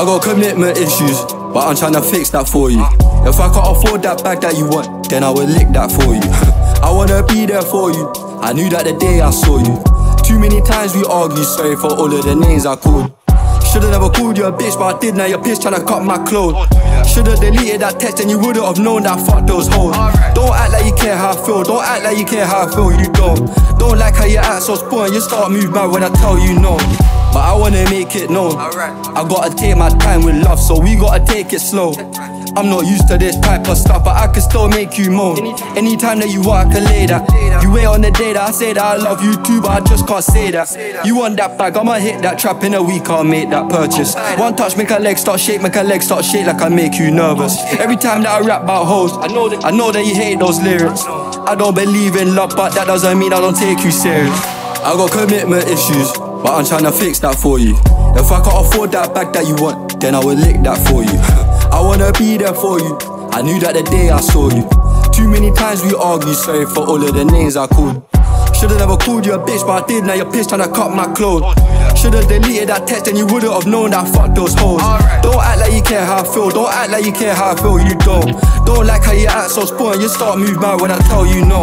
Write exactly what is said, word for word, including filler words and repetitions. I got commitment issues, but I'm tryna fix that for you. If I can't afford that bag that you want, then I will lick that for you. I wanna be there for you, I knew that the day I saw you. Too many times we argue, sorry for all of the names I called. Should've never called you a bitch, but I did, now you're pissed tryna cut my clothes. Should've deleted that text and you wouldn't have known that I fucked those hoes. Don't act like you care how I feel, don't act like you care how I feel, you don't. Don't like how you act so spoiled, you start move mad when I tell you no. But I wanna make it known, I gotta take my time with love, so we gotta take it slow. I'm not used to this type of stuff, but I can still make you moan. Anytime that you want, I can lay that. You wait on the day that I say that I love you too, but I just can't say that. You want that bag, I'ma hit that trap in a week, I'll make that purchase. One touch, make her leg start shake, make her leg start shake like I make you nervous. Every time that I rap about hoes, I know that you hate those lyrics. I don't believe in love, but that doesn't mean I don't take you serious. I got commitment issues, but I'm tryna fix that for you. If I can't afford that bag that you want, then I will lick that for you. I wanna be there for you, I knew that the day I saw you. Too many times we argue, sorry for all of the names I called. Should've never called you a bitch, but I did, now you're pissed tryna cut my clothes. Should've deleted that text and you wouldn't have known that I fucked those hoes. Don't act like you care how I feel, don't act like you care how I feel, you don't. Don't like how you act so spoiled, you start move mad when I tell you no.